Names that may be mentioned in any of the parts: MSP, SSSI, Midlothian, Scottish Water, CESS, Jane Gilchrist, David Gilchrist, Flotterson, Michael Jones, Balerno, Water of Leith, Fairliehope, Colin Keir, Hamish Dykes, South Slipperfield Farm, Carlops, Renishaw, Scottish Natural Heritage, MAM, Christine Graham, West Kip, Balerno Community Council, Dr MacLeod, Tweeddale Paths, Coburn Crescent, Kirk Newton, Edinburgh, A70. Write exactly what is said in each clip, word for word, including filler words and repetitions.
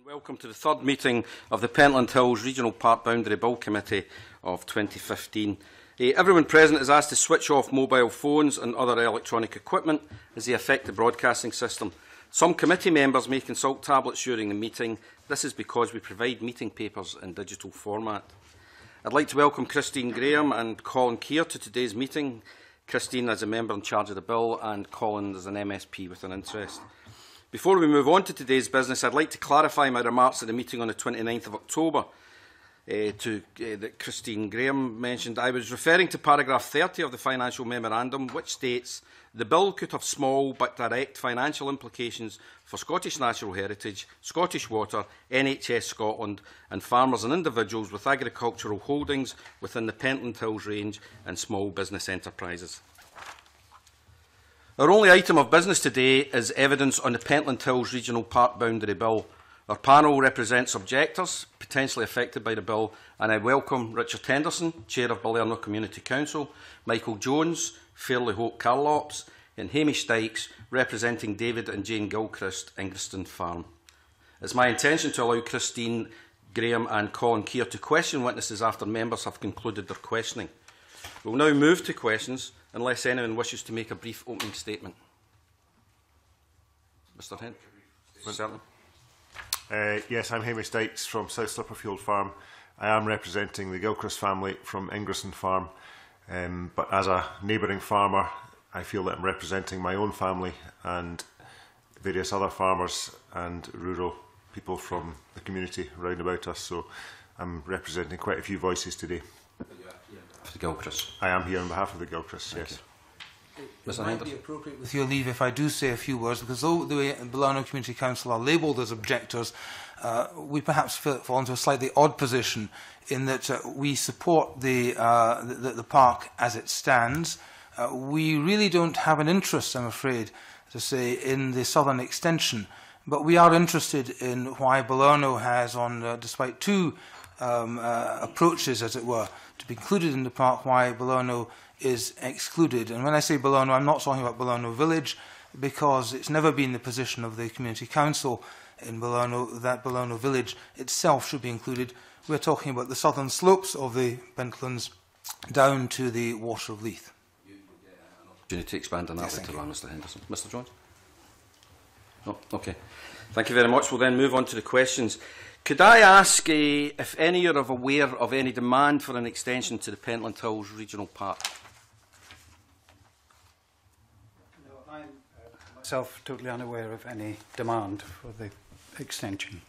And welcome to the third meeting of the Pentland Hills Regional Park Boundary Bill Committee of twenty fifteen. Eh, everyone present is asked to switch off mobile phones and other electronic equipment as they affect the broadcasting system. Some committee members may consult tablets during the meeting. This is because we provide meeting papers in digital format. I'd like to welcome Christine Graham and Colin Keir to today's meeting. Christine is a member in charge of the bill and Colin is an M S P with an interest. Before we move on to today's business, I'd like to clarify my remarks at the meeting on the twenty-ninth of October eh, to, eh, that Christine Graham mentioned. I was referring to paragraph thirty of the financial memorandum, which states the bill could have small but direct financial implications for Scottish Natural Heritage, Scottish Water, N H S Scotland and farmers and individuals with agricultural holdings within the Pentland Hills range and small business enterprises. Our only item of business today is evidence on the Pentland Hills Regional Park Boundary Bill. Our panel represents objectors potentially affected by the bill, and I welcome Richard Henderson, Chair of Balerno Community Council, Michael Jones, Fairliehope Carlops, and Hamish Dykes, representing David and Jane Gilchrist, Ingraston Farm. It's my intention to allow Christine Graham and Colin Keir to question witnesses after members have concluded their questioning. We'll now move to questions, unless anyone wishes to make a brief opening statement. Mister Hent? Uh, yes, I'm Hamish Dykes from South Slipperfield Farm. I am representing the Gilchrist family from Ingraston Farm, um, but as a neighbouring farmer, I feel that I'm representing my own family and various other farmers and rural people from the community round about us, so I'm representing quite a few voices today. The Gilchrist. I am here on behalf of the Gilchrist, yes. It, it might be appropriate with your leave if I do say a few words, because though the way Balerno Community Council are labelled as objectors, uh, we perhaps fall into a slightly odd position in that uh, we support the, uh, the, the park as it stands. Uh, we really don't have an interest, I'm afraid to say, in the southern extension, but we are interested in why Balerno has, on, uh, despite two Um, uh, approaches, as it were, to be included in the park, why Balerno is excluded. And when I say Balerno, I'm not talking about Balerno Village, because it's never been the position of the Community Council in Balerno that Balerno Village itself should be included. We're talking about the southern slopes of the Pentlands down to the Water of Leith. You get an opportunity to expand on that later on, Mister Henderson. Mister Jones? Oh, okay. Thank you very much. We'll then move on to the questions. Could I ask uh, if any are aware of any demand for an extension to the Pentland Hills Regional Park? No, I'm uh, myself totally unaware of any demand for the extension.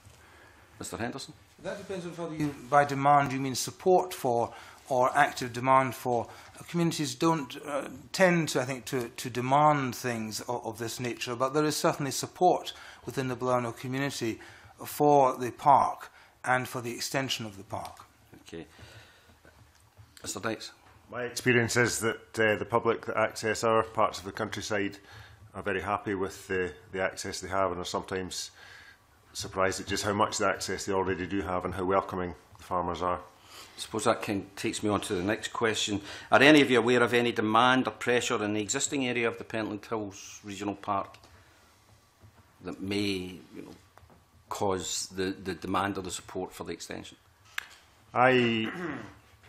Mister Henderson? That depends on whether you, by demand you mean support for or active demand for. Communities don't uh, tend to, I think, to, to demand things of, of this nature, but there is certainly support within the Balerno community for the park and for the extension of the park. Okay. Mister Dykes? My experience is that uh, the public that access our parts of the countryside are very happy with the, the access they have, and are sometimes surprised at just how much the access they already do have and how welcoming the farmers are. I suppose that can, takes me on to the next question. Are any of you aware of any demand or pressure in the existing area of the Pentland Hills Regional Park that may, you know, cause the, the demand or the support for the extension? I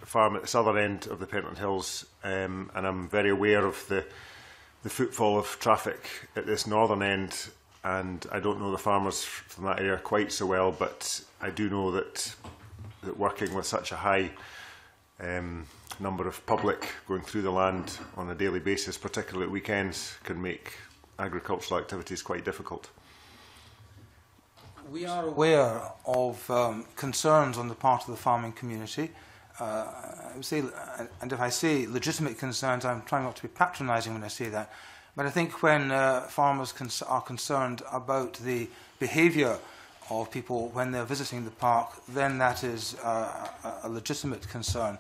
farm at the southern end of the Pentland Hills, um, and I'm very aware of the, the footfall of traffic at this northern end, and I don't know the farmers from that area quite so well, but I do know that, that working with such a high um, number of public going through the land on a daily basis, particularly at weekends, can make agricultural activities quite difficult. We are aware of um, concerns on the part of the farming community. Uh, I would say, and if I say legitimate concerns, I'm trying not to be patronising when I say that, but I think when uh, farmers cons are concerned about the behaviour of people when they're visiting the park, then that is uh, a legitimate concern.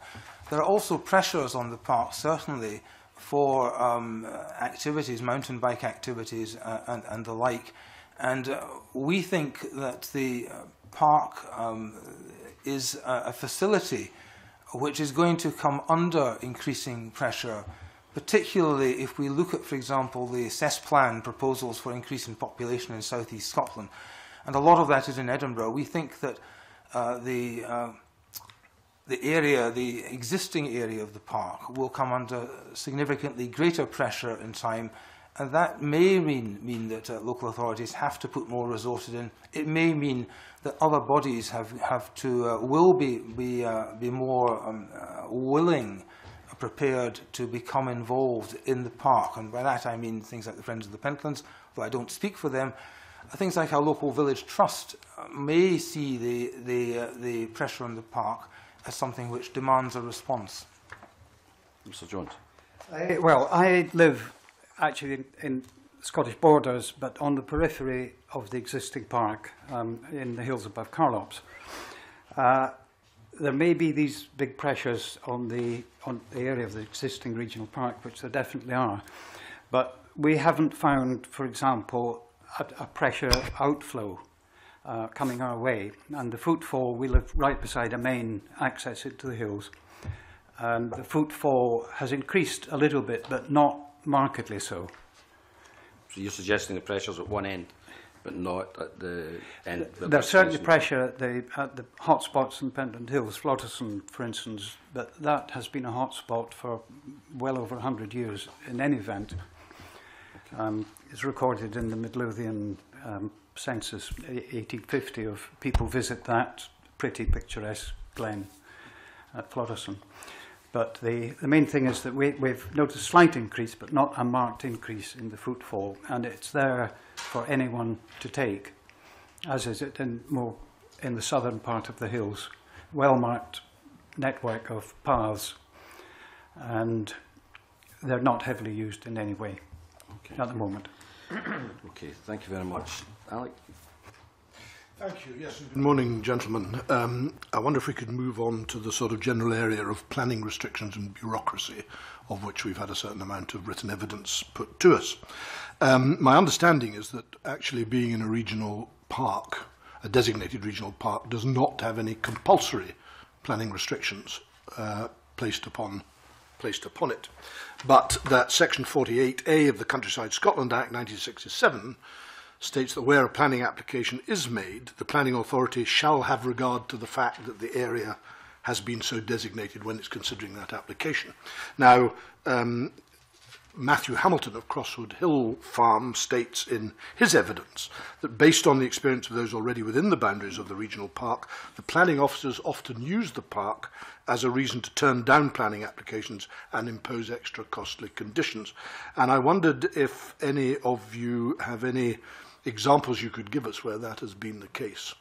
There are also pressures on the park, certainly, for um, activities, mountain bike activities uh, and, and the like. And uh, we think that the uh, park um, is a, a facility which is going to come under increasing pressure, particularly if we look at, for example, the CESS plan proposals for increase in population in South East Scotland. and a lot of that is in Edinburgh. We think that uh, the uh, the area, the existing area of the park, will come under significantly greater pressure in time, and that may mean, mean that uh, local authorities have to put more resources in. It may mean that other bodies have, have to, uh, will be, be, uh, be more um, uh, willing, prepared to become involved in the park. And by that I mean things like the Friends of the Pentlands, though I don't speak for them. Things like our local village trust may see the, the, uh, the pressure on the park as something which demands a response. Mister Jones. I, well, I live actually in, in Scottish borders, but on the periphery of the existing park, um, in the hills above Carlops. Uh, there may be these big pressures on the, on the area of the existing regional park, which there definitely are, but we haven't found, for example, a, a pressure outflow Uh, coming our way, and the footfall, we live right beside a main access into the hills, and the footfall has increased a little bit, but not markedly so. So you're suggesting the pressure's at one end, but not at the end? The There's certainly pressure at the, at the hot spots in Pentland Hills, Flotterson for instance, but that has been a hot spot for well over a hundred years in any event. Okay. Um, it's recorded in the Midlothian um, census, eighteen fifty, of people visit that pretty picturesque glen at Flotterson. But the, the main thing is that we, we've noticed a slight increase, but not a marked increase in the footfall, and it's there for anyone to take, as is it in, more in the southern part of the hills. Well-marked network of paths, and they're not heavily used in any way okay. at the moment. Okay, thank you very much. Alec? Thank you, yes. Good morning, gentlemen. Um, I wonder if we could move on to the sort of general area of planning restrictions and bureaucracy, of which we've had a certain amount of written evidence put to us. Um, my understanding is that actually being in a regional park, a designated regional park, does not have any compulsory planning restrictions uh, placed upon placed upon it, but that Section forty-eight A of the Countryside Scotland Act nineteen sixty-seven states that where a planning application is made, the planning authority shall have regard to the fact that the area has been so designated when it's considering that application. Now, um, Matthew Hamilton of Crosswood Hill Farm states in his evidence that based on the experience of those already within the boundaries of the regional park, the planning officers often use the park as a reason to turn down planning applications and impose extra costly conditions. And I wondered if any of you have any examples you could give us where that has been the case.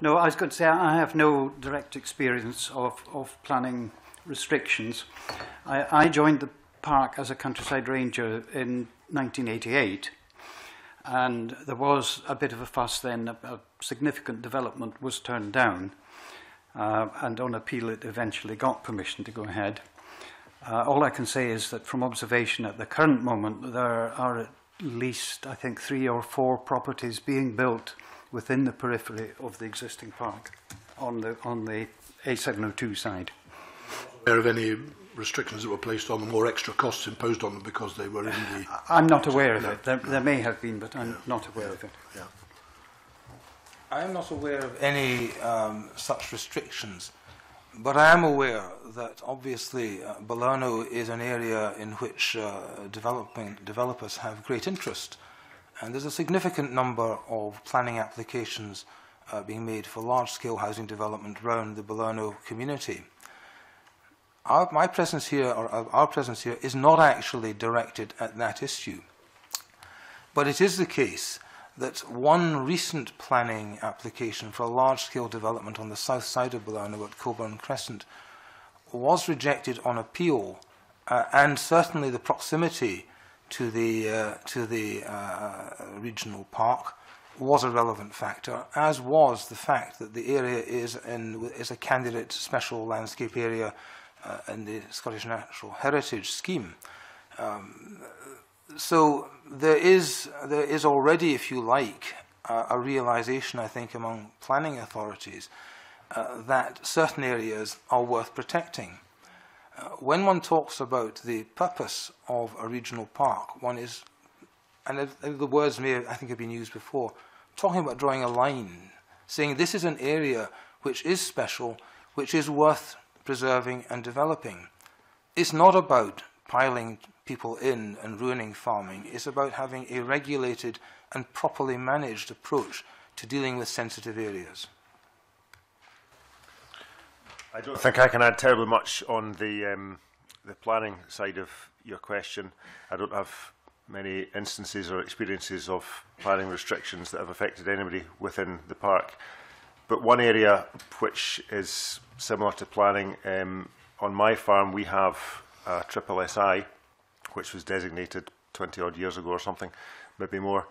No, I was going to say I have no direct experience of, of planning restrictions. I, I joined the park as a countryside ranger in nineteen eighty-eight, and there was a bit of a fuss then. A, a significant development was turned down, uh, and on appeal it eventually got permission to go ahead. Uh, all I can say is that from observation at the current moment, there are at least, I think, three or four properties being built within the periphery of the existing park, on the on the A seven oh two side. Are there any restrictions that were placed on them, or extra costs imposed on them because they were in the? I'm not aware of it. There, there may have been, but I'm yeah. not aware yeah. of it. Yeah. I'm not aware of any um, such restrictions, but I am aware that obviously uh, Balerno is an area in which uh, developing developers have great interest. And there's a significant number of planning applications uh, being made for large-scale housing development around the Balerno community. Our, my presence here, or our presence here, is not actually directed at that issue. But it is the case that one recent planning application for a large-scale development on the south side of Balerno at Coburn Crescent was rejected on appeal, uh, and certainly the proximity to the, uh, to the uh, regional park was a relevant factor, as was the fact that the area is, in, is a candidate special landscape area uh, in the Scottish Natural Heritage Scheme. Um, so there is, there is already, if you like, uh, a realisation, I think, among planning authorities uh, that certain areas are worth protecting. Uh, when one talks about the purpose of a regional park, one is and the words may, I think, have been used before, talking about drawing a line, saying this is an area which is special, which is worth preserving and developing. It's not about piling people in and ruining farming. It's about having a regulated and properly managed approach to dealing with sensitive areas. I don't think I can add terribly much on the, um, the planning side of your question. I don't have many instances or experiences of planning restrictions that have affected anybody within the park. But one area which is similar to planning, um, on my farm we have a triple S I, which was designated twenty odd years ago or something, maybe more.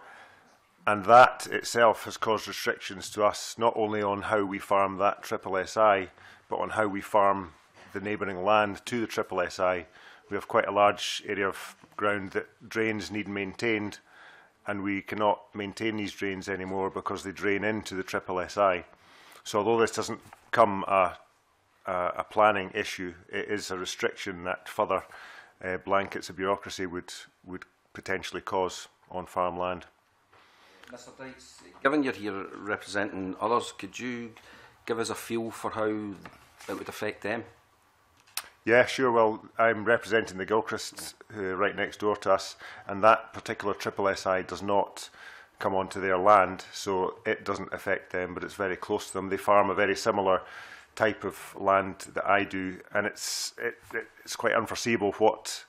And that itself has caused restrictions to us, not only on how we farm that triple S I, but on how we farm the neighbouring land to the triple S I. We have quite a large area of ground that drains need maintained, and we cannot maintain these drains anymore because they drain into the triple S I. So although this doesn't become a, a, a planning issue, it is a restriction that further uh, blankets of bureaucracy would, would potentially cause on farmland. Mr Dykes, given you're here representing others, could you give us a feel for how it would affect them? Yeah, sure. Well, I'm representing the Gilchrists, who are right next door to us, and that particular triple S I does not come onto their land, so it doesn't affect them, but it's very close to them. They farm a very similar type of land that I do, and it's, it, it's quite unforeseeable what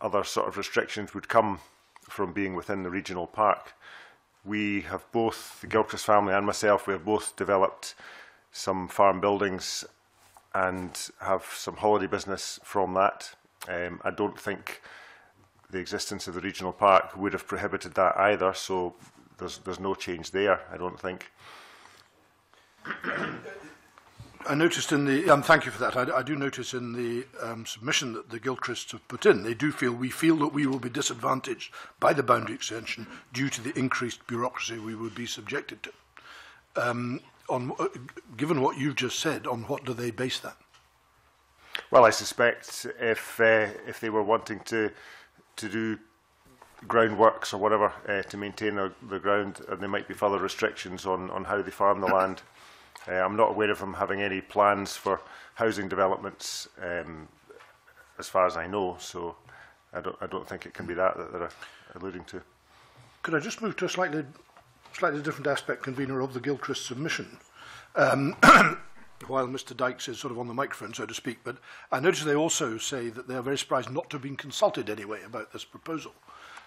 other sort of restrictions would come from being within the regional park. We have both, the Gilchrist family and myself, we have both developed some farm buildings and have some holiday business from that. Um, I don't think the existence of the regional park would have prohibited that either, so there's, there's no change there, I don't think. I noticed in the, um, thank you for that, I, I do notice in the um, submission that the Gilchrists have put in, they do feel, we feel that we will be disadvantaged by the boundary extension due to the increased bureaucracy we would be subjected to. Um, On, uh, given what you've just said, on what do they base that? Well, I suspect if uh, if they were wanting to to do groundworks or whatever uh, to maintain their, their ground, and there might be further restrictions on on how they farm the land. Uh, I'm not aware of them having any plans for housing developments, um, as far as I know. So I don't I don't think it can be that that they're alluding to. Could I just move to a slightly slightly different aspect, convener, of the Gilchrist submission, um, while Mister Dykes is sort of on the microphone, so to speak, but I notice they also say that they are very surprised not to have been consulted anyway about this proposal.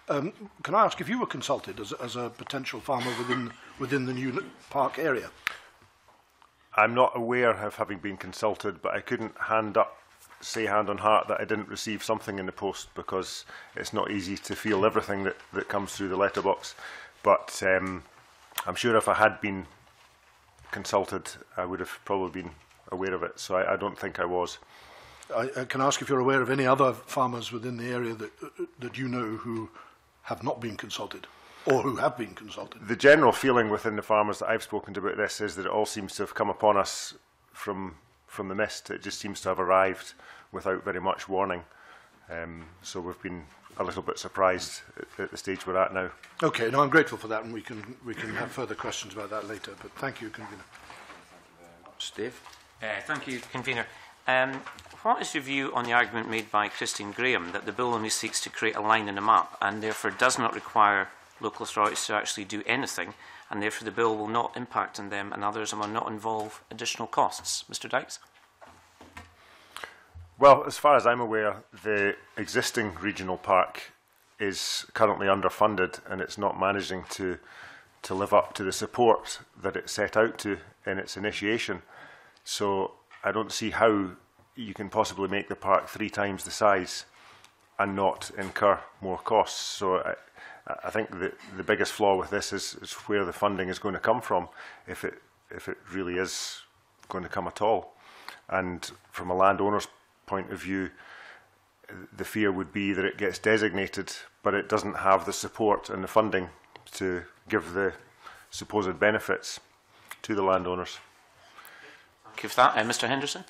Um, can I ask if you were consulted as, as a potential farmer within, within the new park area? I'm not aware of having been consulted, but I couldn't hand up, say hand on heart, that I didn't receive something in the post, because it's not easy to feel everything that, that comes through the letterbox. But um, I'm sure if I had been consulted, I would have probably been aware of it, so I, I don't think I was. I, I can ask if you're aware of any other farmers within the area that, uh, that you know who have not been consulted, or who have been consulted? The general feeling within the farmers that I've spoken to about this is that it all seems to have come upon us from, from the mist. It just seems to have arrived without very much warning. Um, so we've been a little bit surprised at, at the stage we're at now. Okay, no, I'm grateful for that, and we can we can have further questions about that later. But thank you, convener. Steve, uh, thank you, convener. Um, what is your view on the argument made by Christine Graham that the bill only seeks to create a line in a map and therefore does not require local authorities to actually do anything, and therefore the bill will not impact on them and others and will not involve additional costs? Mister Dykes. Well, as far as I'm aware, the existing regional park is currently underfunded, and it's not managing to, to live up to the support that it set out to in its initiation. So I don't see how you can possibly make the park three times the size and not incur more costs. So I, I think that the biggest flaw with this is, is where the funding is going to come from, if it, if it really is going to come at all. And from a landowner's perspective, point of view, the fear would be that it gets designated, but it doesn't have the support and the funding to give the supposed benefits to the landowners. Thank you for that. Uh, Mister Henderson?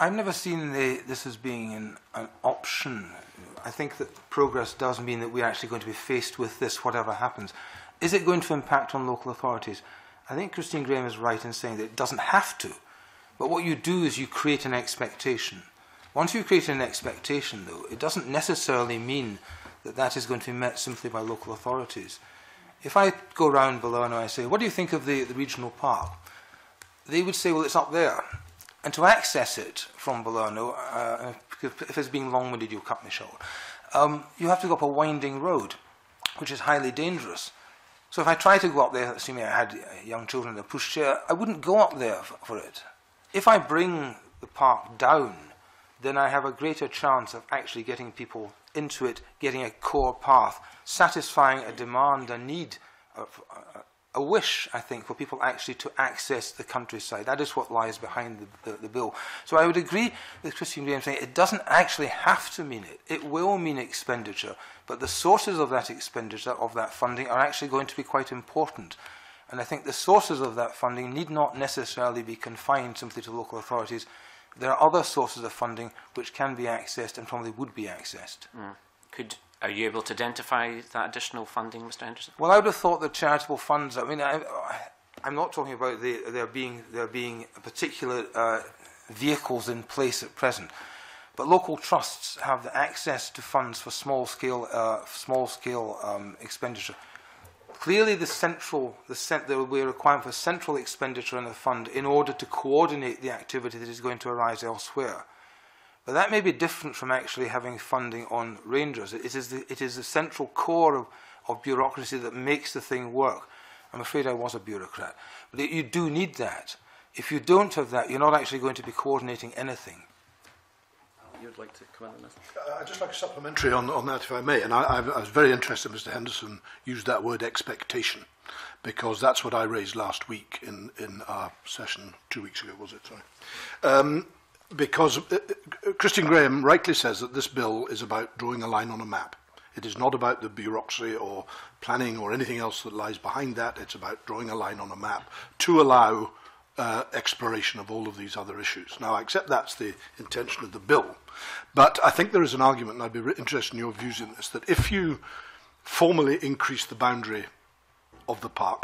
I've never seen the, this as being an, an option. I think that progress does mean that we're actually going to be faced with this, whatever happens. Is it going to impact on local authorities? I think Christine Graham is right in saying that it doesn't have to. But what you do is you create an expectation. Once you create an expectation, though, it doesn't necessarily mean that that is going to be met simply by local authorities. If I go round Balerno and I say, what do you think of the, the regional park? They would say, well, it's up there. And to access it from Balerno, uh, if it's being long-winded, you'll cut me short, um, you have to go up a winding road, which is highly dangerous. So if I tried to go up there, assuming I had young children in a pushchair, I wouldn't go up there for, for it. If I bring the park down, then I have a greater chance of actually getting people into it, getting a core path, satisfying a demand, a need, a, a wish, I think, for people actually to access the countryside. That is what lies behind the, the, the bill. So I would agree with Christine Graham saying it doesn't actually have to mean it. It will mean expenditure, but the sources of that expenditure, of that funding, are actually going to be quite important. And I think the sources of that funding need not necessarily be confined simply to local authorities. There are other sources of funding which can be accessed and probably would be accessed. Mm. Could, are you able to identify that additional funding, Mister Henderson? Well, I would have thought the charitable funds, I mean, I, I'm not talking about the, there being, there being particular uh, vehicles in place at present, but local trusts have the access to funds for small-scale uh, small-scale um, expenditure. Clearly, the central, the cent there will be a requirement for central expenditure in the fund in order to coordinate the activity that is going to arise elsewhere. But that may be different from actually having funding on rangers. It is the, it is the central core of, of bureaucracy that makes the thing work. I'm afraid I was a bureaucrat. But you do need that. If you don't have that, you're not actually going to be coordinating anything. You'd like to comment on that? I'd just like a supplementary on, on that, if I may. And I, I was very interested Mister Henderson used that word expectation, because that's what I raised last week in, in our session two weeks ago, was it? Sorry. Um, because uh, Christine Graham rightly says that this bill is about drawing a line on a map. It is not about the bureaucracy or planning or anything else that lies behind that. It's about drawing a line on a map to allow Uh, exploration of all of these other issues. Now, I accept that's the intention of the bill, but I think there is an argument, and I'd be interested in your views in this, that if you formally increase the boundary of the park,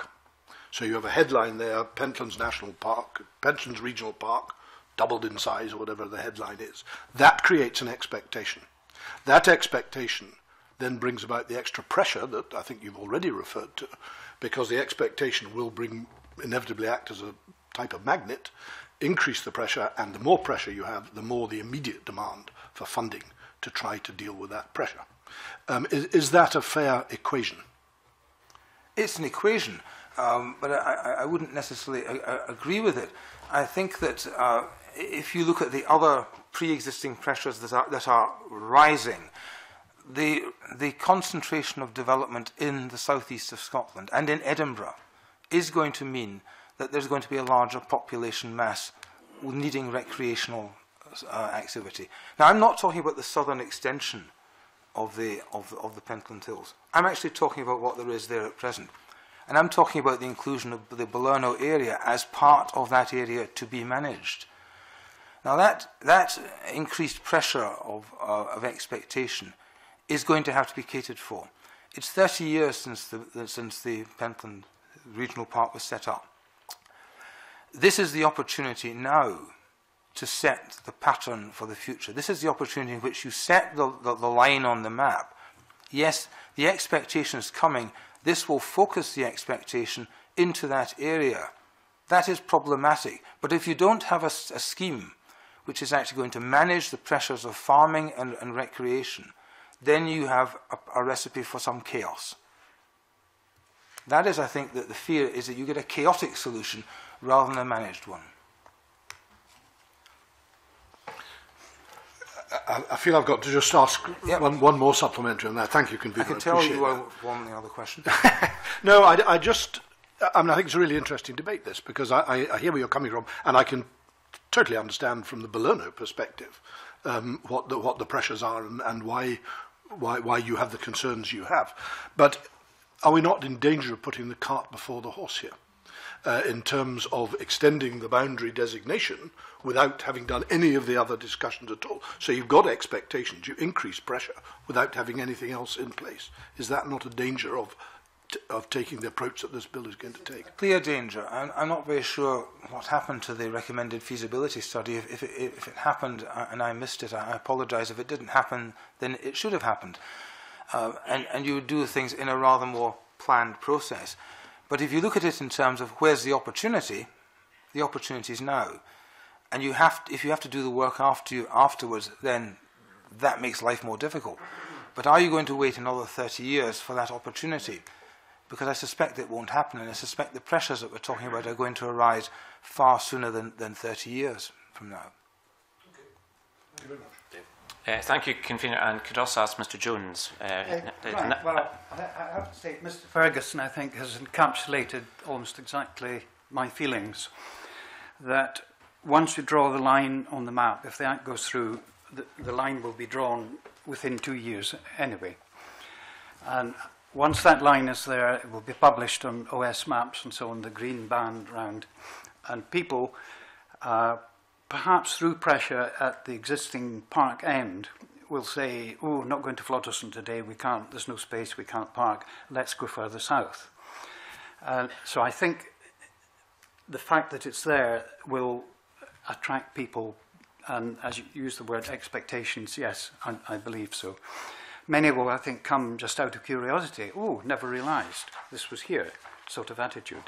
so you have a headline there, Pentlands National Park, Pentlands Regional Park, doubled in size or whatever the headline is, that creates an expectation. That expectation then brings about the extra pressure that I think you've already referred to, because the expectation will bring, inevitably act as a type of magnet, increase the pressure, and the more pressure you have, the more the immediate demand for funding to try to deal with that pressure. Um, is, is that a fair equation? It's an equation, um, but I, I wouldn't necessarily uh, agree with it. I think that uh, if you look at the other pre-existing pressures that are, that are rising, the, the concentration of development in the southeast of Scotland and in Edinburgh is going to mean that there's going to be a larger population mass needing recreational uh, activity. Now, I'm not talking about the southern extension of the, of, of the Pentland Hills. I'm actually talking about what there is there at present. And I'm talking about the inclusion of the Balerno area as part of that area to be managed. Now, that, that increased pressure of, uh, of expectation is going to have to be catered for. It's thirty years since the, since the Pentland Regional Park was set up. This is the opportunity now to set the pattern for the future. This is the opportunity in which you set the, the, the line on the map. Yes, the expectation is coming. This will focus the expectation into that area. That is problematic. But if you don't have a, a scheme which is actually going to manage the pressures of farming and, and recreation, then you have a, a recipe for some chaos. That is, I think, that the fear is that you get a chaotic solution rather than a managed one. I, I feel I've got to just ask yep. one, one more supplementary on that. Thank you, Convener. I can tell you I want the other question. No, I, I just, I mean, I think it's a really interesting debate, this, because I, I, I hear where you're coming from, and I can totally understand from the Balerno perspective um, what, the, what the pressures are and, and why, why, why you have the concerns you have. But are we not in danger of putting the cart before the horse here? uh, in terms of extending the boundary designation without having done any of the other discussions at all. So you've got expectations, you increase pressure without having anything else in place. Is that not a danger of T of taking the approach that this bill is going to take? A clear danger. I'm, I'm not very sure what happened to the recommended feasibility study. If, if, it, if it happened and I missed it, I apologise. If it didn't happen, then it should have happened. Uh, and, and you would do things in a rather more planned process. But if you look at it in terms of where's the opportunity, the opportunity is now. And you have to, if you have to do the work after you afterwards, then that makes life more difficult. But are you going to wait another thirty years for that opportunity? Because I suspect it won't happen, and I suspect the pressures that we're talking about are going to arise far sooner than, than thirty years from now. Okay. Thank you very much. Uh, thank you, Convener, and could also ask Mister Jones. Uh, uh, right. Well, I, I have to say, Mister Ferguson, I think, has encapsulated almost exactly my feelings, that once you draw the line on the map, if the Act goes through, the, the line will be drawn within two years anyway. And once that line is there, it will be published on O S maps and so on, the green band round. And people, uh, perhaps through pressure at the existing park end, will say, oh, I'm not going to Flotterson today, we can't, there's no space, we can't park, let's go further south. Uh, so I think the fact that it's there will attract people, and as you use the word expectations, yes, I, I believe so. Many will, I think, come just out of curiosity. Oh, never realised this was here, sort of attitude.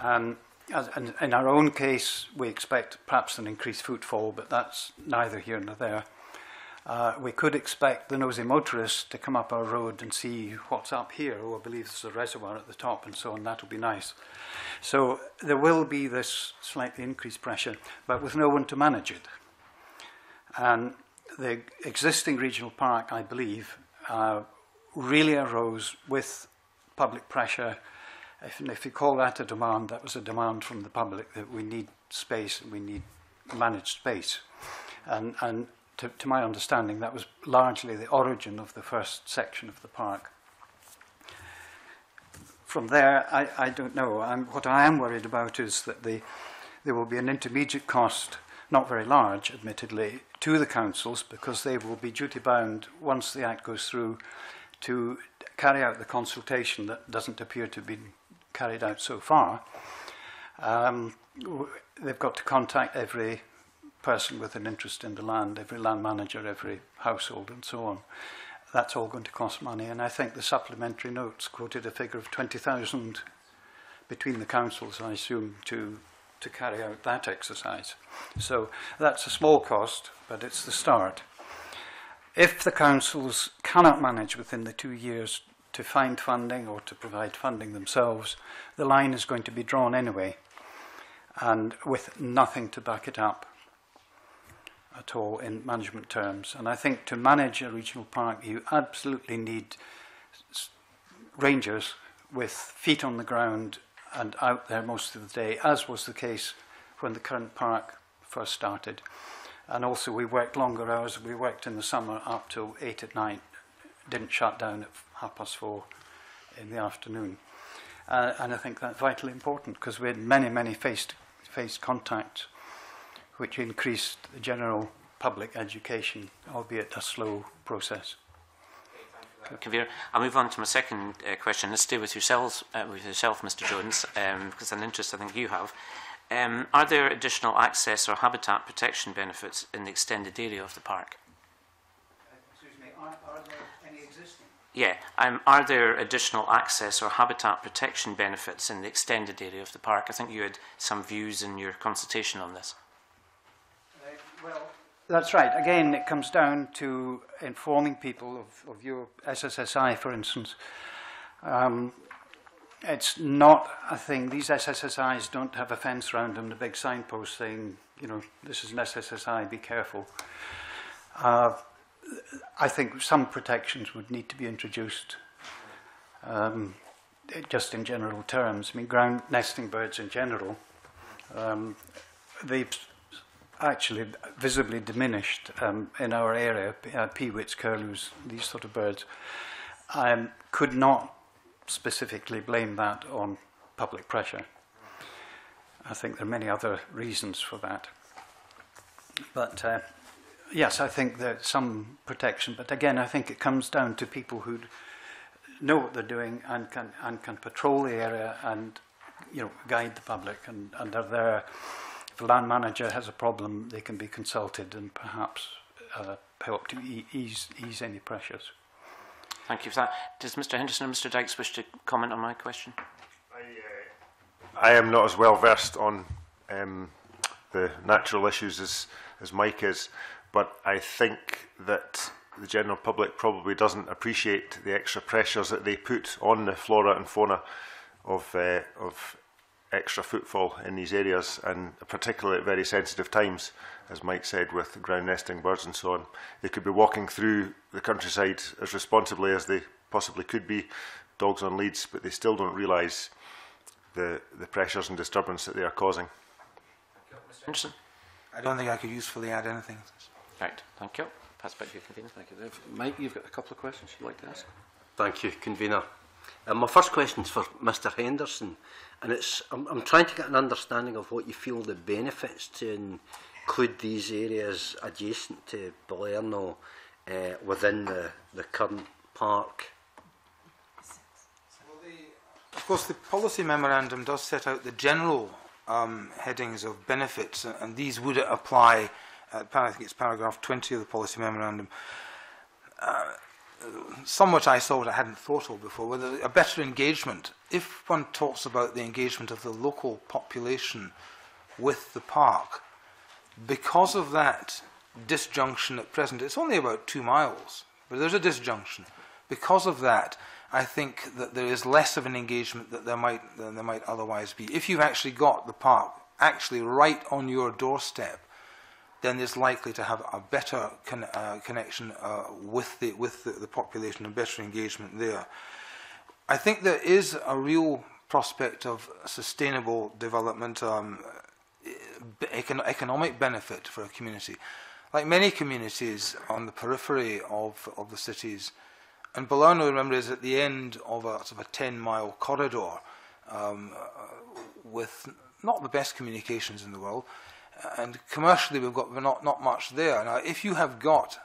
Um, as, and in our own case, we expect perhaps an increased footfall, but that's neither here nor there. Uh, we could expect the nosy motorist to come up our road and see what's up here. Oh, I believe there's a reservoir at the top and so on. That will be nice. So there will be this slightly increased pressure, but with no one to manage it. Um, The existing regional park, I believe, uh, really arose with public pressure. If, if you call that a demand, that was a demand from the public that we need space and we need managed space. And, and to, to my understanding, that was largely the origin of the first section of the park. From there, I, I don't know. I'm, what I am worried about is that the, there will be an intermediate cost, not very large, admittedly, to the councils, because they will be duty-bound, once the Act goes through, to carry out the consultation that doesn't appear to be carried out so far. Um, they've got to contact every person with an interest in the land, every land manager, every household, and so on. That's all going to cost money, and I think the supplementary notes quoted a figure of twenty thousand between the councils, I assume, to to carry out that exercise. So that's a small cost, but it's the start. If the councils cannot manage within the two years to find funding or to provide funding themselves, the line is going to be drawn anyway, and with nothing to back it up at all in management terms. And I think to manage a regional park, you absolutely need rangers with feet on the ground and out there most of the day, as was the case when the current park first started. And also we worked longer hours. We worked in the summer up till eight at night, didn't shut down at half past four in the afternoon. Uh, and I think that's vitally important, because we had many, many face-to-face contacts, which increased the general public education, albeit a slow process. Convener, I'll move on to my second uh, question. Let's stay with yourselves, uh, with yourself, Mister Jones, um, because an interest I think you have. Um, are there additional access or habitat protection benefits in the extended area of the park? Uh, excuse me, are, are there any existing? Yeah, um, are there additional access or habitat protection benefits in the extended area of the park? I think you had some views in your consultation on this. Uh, well. That's right. Again, it comes down to informing people of, of your S S S I, for instance. Um, it's not a thing. These S S S Is don't have a fence around them, the big signpost saying, you know, this is an S S S I, be careful. Uh, I think some protections would need to be introduced, um, just in general terms. I mean, ground nesting birds in general. Um, they actually visibly diminished um, in our area, uh, peewits, curlews, these sort of birds. I um, could not specifically blame that on public pressure. I think there are many other reasons for that. But uh, yes, I think there's some protection. But again, I think it comes down to people who know what they're doing and can and can patrol the area and, you know, guide the public. And, and they're there. If a land manager has a problem, they can be consulted and perhaps uh, help to ease ease any pressures. Thank you for that. Does Mister Henderson and Mister Dykes wish to comment on my question? I, uh, I am not as well versed on um, the natural issues as, as Mike is, but I think that the general public probably doesn't appreciate the extra pressures that they put on the flora and fauna of, uh, of extra footfall in these areas, and particularly at very sensitive times, as Mike said, with ground nesting birds and so on. They could be walking through the countryside as responsibly as they possibly could be, dogs on leads, but they still don't realise the, the pressures and disturbance that they are causing. Mister Henderson? I don't think I could usefully add anything. Right, thank you. Pass back to you, convener. Thank you. Mike, you've got a couple of questions you'd like to ask. Thank you, convener. Um, my first question is for Mister Henderson, and it's I'm, I'm trying to get an understanding of what you feel the benefits to include these areas adjacent to Balerno uh, within the, the current park. Well, the, of course, the policy memorandum does set out the general um, headings of benefits, and these would apply. Uh, I think it's paragraph twenty of the policy memorandum. Uh, Somewhat I saw what I hadn't thought of before, whether a better engagement. If one talks about the engagement of the local population with the park, because of that disjunction at present, it's only about two miles, but there's a disjunction. Because of that, I think that there is less of an engagement that there might, than there might otherwise be. If you've actually got the park actually right on your doorstep, then it's likely to have a better con uh, connection uh, with, the, with the, the population and better engagement there. I think there is a real prospect of sustainable development, um, econ economic benefit for a community. Like many communities on the periphery of, of the cities, and Balerno, remember, is at the end of a sort of a ten mile corridor um, with not the best communications in the world, and commercially we've got not, not much there. Now, if you have got,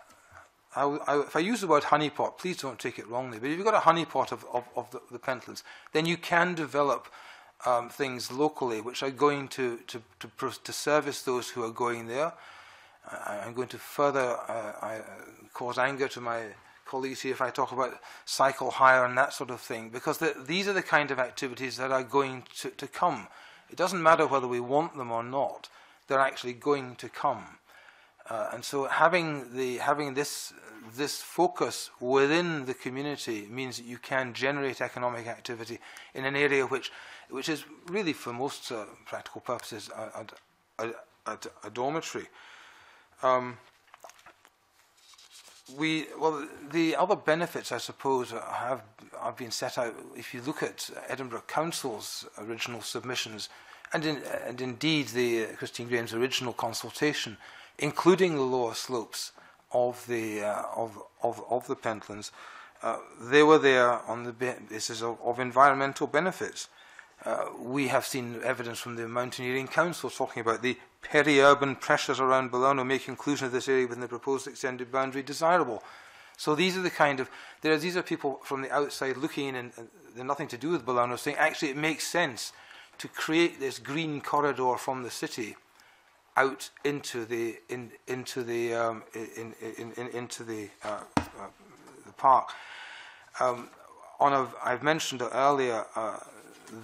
I, I, if I use the word honeypot, please don't take it wrongly, but if you've got a honeypot of, of, of the, the Pentlands, then you can develop um, things locally which are going to, to, to, to service those who are going there. I, I'm going to further uh, I, cause anger to my colleagues here if I talk about cycle hire and that sort of thing, because the, these are the kind of activities that are going to, to come. It doesn't matter whether we want them or not. They're actually going to come, uh, and so having the having this this focus within the community means that you can generate economic activity in an area which which is really, for most uh, practical purposes, a, a, a, a dormitory. Um, we well the other benefits, I suppose, have have been set out. If you look at Edinburgh Council's original submissions, And, in, and indeed the uh, Christine Graham's original consultation, including the lower slopes of the uh, of, of of the Pentlands, uh, they were there on the basis of, of environmental benefits. Uh, we have seen evidence from the Mountaineering Council talking about the peri-urban pressures around Balerno make inclusion of this area within the proposed extended boundary desirable. So these are the kind of there. These are people from the outside looking in, and, and they're nothing to do with Balerno, saying actually it makes sense to create this green corridor from the city out into the in, into the um, in, in, in, into the, uh, uh, the park. Um, on a, I've mentioned earlier uh,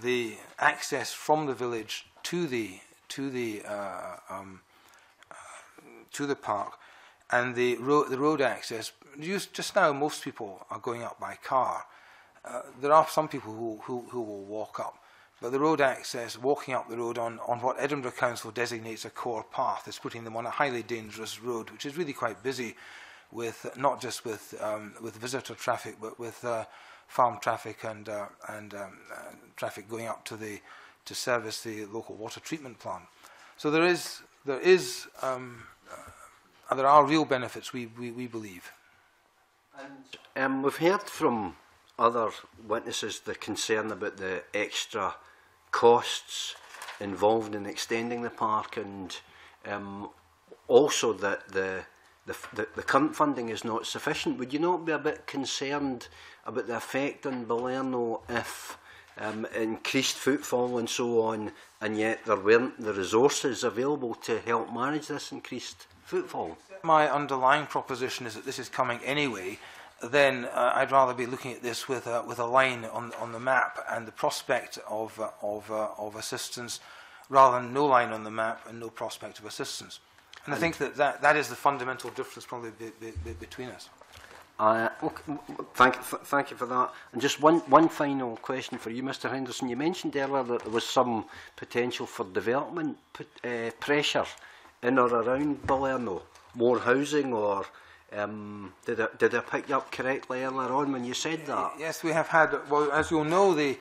the access from the village to the to the uh, um, uh, to the park, and the road the road access. Just, just now, most people are going up by car. Uh, there are some people who, who, who will walk up. But the road access, walking up the road on, on what Edinburgh Council designates a core path, is putting them on a highly dangerous road, which is really quite busy, with not just with um, with visitor traffic, but with uh, farm traffic and uh, and um, uh, traffic going up to the to service the local water treatment plant. So there is there is um, uh, there are real benefits, we we, we believe. And um, we've heard from other witnesses the concern about the extra costs involved in extending the park, and um, also that the, the, the, the current funding is not sufficient. Would you not be a bit concerned about the effect on Balerno if um, increased footfall and so on, and yet there weren't the resources available to help manage this increased footfall? My underlying proposition is that this is coming anyway. Then uh, I'd rather be looking at this with a, with a line on, on the map and the prospect of, uh, of, uh, of assistance, rather than no line on the map and no prospect of assistance. And, and I think that, that that is the fundamental difference probably be, be, be between us. Uh, okay, thank, th thank you for that. And just one, one final question for you, Mister Henderson. You mentioned earlier that there was some potential for development uh, pressure in or around Balerno, more housing or... Um, did, I, did I pick you up correctly earlier on when you said that? Yes, we have had, well, as you'll know, the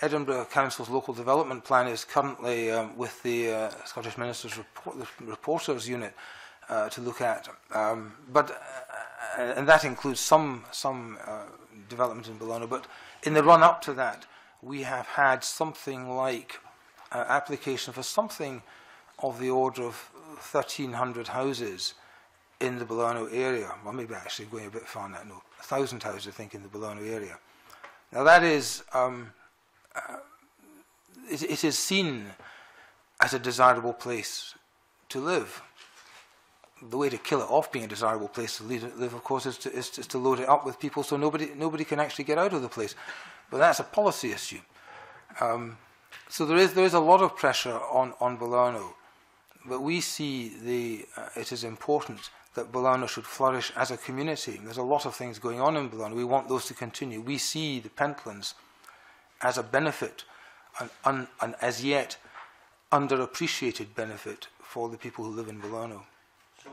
Edinburgh Council's local development plan is currently um, with the uh, Scottish Minister's report, the reporters unit uh, to look at. Um, but, uh, and that includes some, some uh, development in Balerno, but in the run up to that, we have had something like uh, application for something of the order of thirteen hundred houses in the Balerno area. Well, maybe actually going a bit far now, no, a thousand houses I think in the Balerno area. Now that is, um, uh, it, it is seen as a desirable place to live. The way to kill it off being a desirable place to live, of course, is to, is to, is to load it up with people so nobody, nobody can actually get out of the place. But that's a policy issue. Um, so there is, there is a lot of pressure on, on Balerno, but we see the, uh, it is important that Balerno should flourish as a community. There's a lot of things going on in Balerno. We want those to continue. We see the Pentlands as a benefit, an, un, an as yet underappreciated benefit for the people who live in Balerno. So,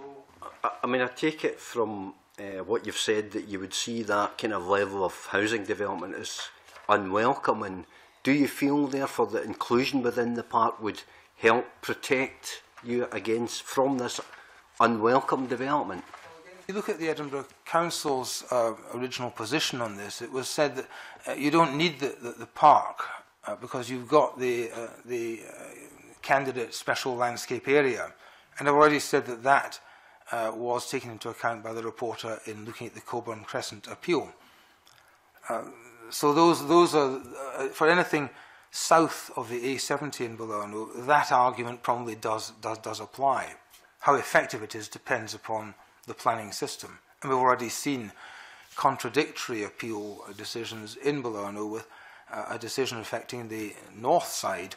I, I mean, I take it from uh, what you've said that you would see that kind of level of housing development as unwelcome. And do you feel, therefore, that inclusion within the park would help protect you against from this unwelcome development? If you look at the Edinburgh Council's uh, original position on this, it was said that uh, you don't need the, the, the park uh, because you've got the, uh, the uh, candidate special landscape area. And I've already said that that uh, was taken into account by the reporter in looking at the Coburn Crescent appeal. Uh, so those, those are, uh, for anything south of the A seventy in Balerno, that argument probably does, does, does apply. How effective it is depends upon the planning system. And we've already seen contradictory appeal decisions in Balerno with uh, a decision affecting the north side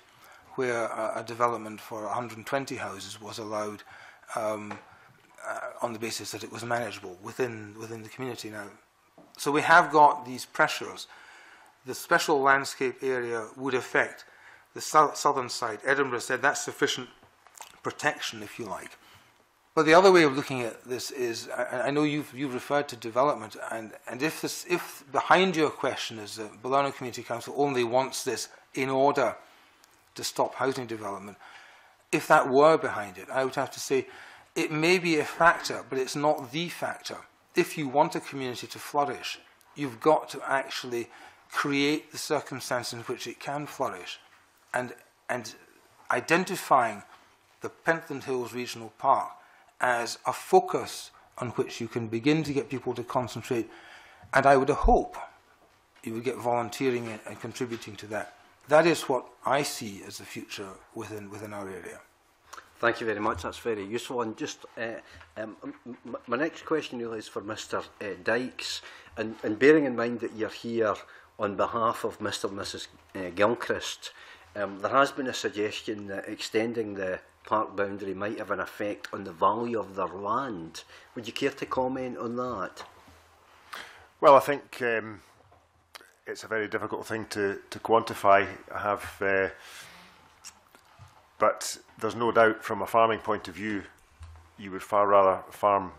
where uh, a development for one hundred twenty houses was allowed um, uh, on the basis that it was manageable within, within the community now. So we have got these pressures. The special landscape area would affect the south, southern side. Edinburgh said that's sufficient protection, if you like. But the other way of looking at this is, I, I know you've, you've referred to development, and, and if, this, if behind your question is that Balerno Community Council only wants this in order to stop housing development, if that were behind it, I would have to say it may be a factor, but it's not the factor. If you want a community to flourish, you've got to actually create the circumstance in which it can flourish. And, and identifying the Pentland Hills Regional Park as a focus on which you can begin to get people to concentrate. And I would hope you would get volunteering and, and contributing to that. That is what I see as the future within, within our area. Thank you very much. That's very useful. And just uh, um, my next question really is for Mister Uh, Dykes. And, and bearing in mind that you're here on behalf of Mister and Missus Uh, Gilchrist, um, there has been a suggestion that extending the park boundary might have an effect on the value of their land. Would you care to comment on that? Well, I think um, it's a very difficult thing to, to quantify. I have, uh, but there's no doubt from a farming point of view, you would far rather farm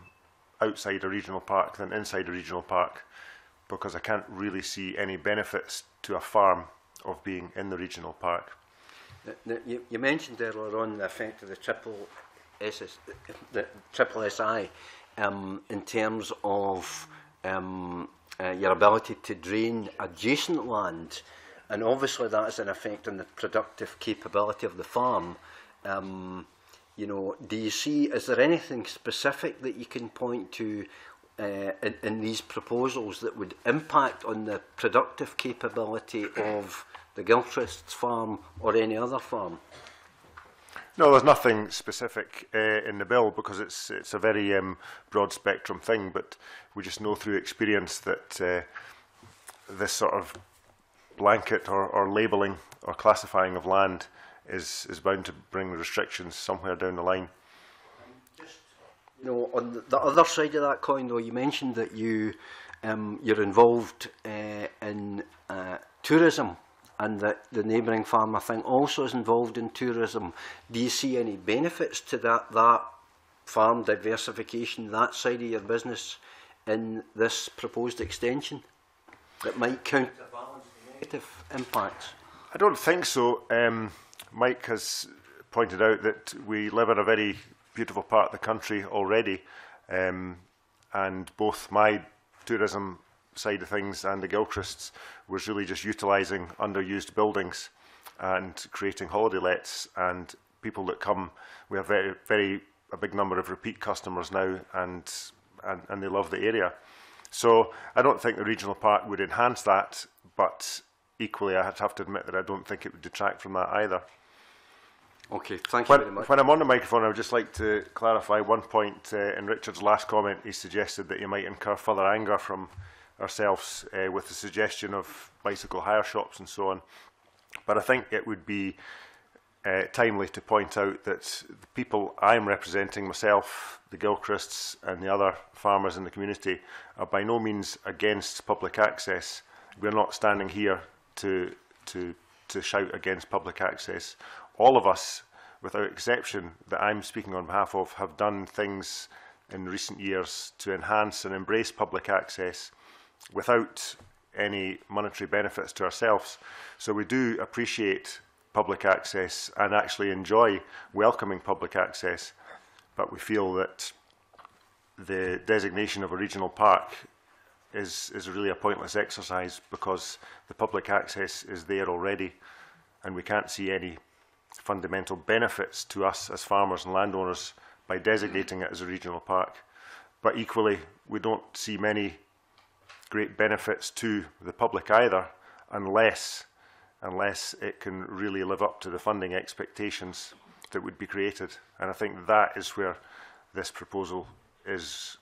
outside a regional park than inside a regional park, because I can't really see any benefits to a farm of being in the regional park. Now, you, you mentioned earlier on the effect of the triple, S S, the triple S I um, in terms of um, uh, your ability to drain adjacent land. and obviously that's an effect on the productive capability of the farm. Um, you know, do you see, is there anything specific that you can point to uh, in, in these proposals that would impact on the productive capability of the Gilchrist's farm or any other farm? No, there's nothing specific uh, in the bill, because it's it's a very um, broad spectrum thing. But we just know through experience that uh, this sort of blanket or, or labelling or classifying of land is is bound to bring restrictions somewhere down the line. Just, you know, on the other side of that coin, though, you mentioned that you um, you're involved uh, in uh, tourism, and that the neighbouring farm, I think, also is involved in tourism. Do you see any benefits to that, that farm diversification, that side of your business, in this proposed extension that might counterbalance the negative impacts? I don't think so. Um, Mike has pointed out that we live in a very beautiful part of the country already, um, and both my tourism side of things and the Gilchrist's was really just utilising underused buildings and creating holiday lets and people that come. We have very, very a big number of repeat customers now, and, and and they love the area. So I don't think the regional park would enhance that, but equally I'd have to admit that I don't think it would detract from that either. Okay, thank you when, very much. When I'm on the microphone, I would just like to clarify one point. Uh, in Richard's last comment, he suggested that he might incur further anger from ourselves uh, with the suggestion of bicycle hire shops and so on. But I think it would be uh, timely to point out that the people I'm representing, myself, the Gilchrists and the other farmers in the community, are by no means against public access. We're not standing here to, to, to shout against public access. All of us, without exception, that I'm speaking on behalf of, have done things in recent years to enhance and embrace public access without any monetary benefits to ourselves. So we do appreciate public access and actually enjoy welcoming public access, but we feel that the designation of a regional park is, is really a pointless exercise, because the public access is there already and we can't see any fundamental benefits to us as farmers and landowners by designating it as a regional park. But equally, we don't see many great benefits to the public either, unless unless it can really live up to the funding expectations that would be created. And I think that is where this proposal is